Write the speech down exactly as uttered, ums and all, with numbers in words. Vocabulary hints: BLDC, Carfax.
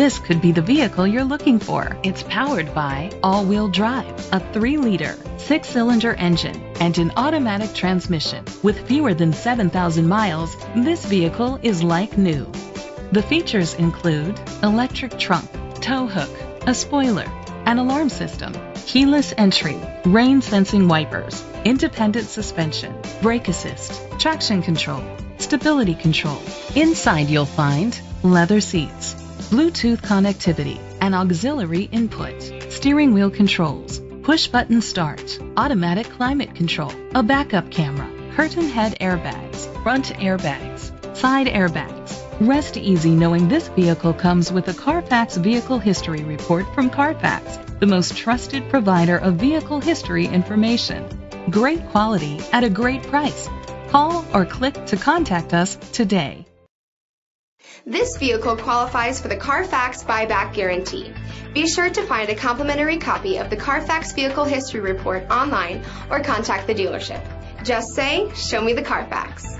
This could be the vehicle you're looking for. It's powered by all-wheel drive, a three liter, six cylinder engine, and an automatic transmission. With fewer than seven thousand miles, this vehicle is like new. The features include electric trunk, tow hook, a spoiler, an alarm system, keyless entry, rain sensing wipers, independent suspension, brake assist, traction control, stability control. Inside you'll find leather seats, Bluetooth connectivity, and auxiliary input, steering wheel controls, push button start, automatic climate control, a backup camera, curtain head airbags, front airbags, side airbags. Rest easy knowing this vehicle comes with a Carfax Vehicle History Report from Carfax, the most trusted provider of vehicle history information. Great quality at a great price. Call or click to contact us today. This vehicle qualifies for the Carfax Buyback Guarantee. Be sure to find a complimentary copy of the Carfax Vehicle History Report online or contact the dealership. Just say, "Show me the Carfax."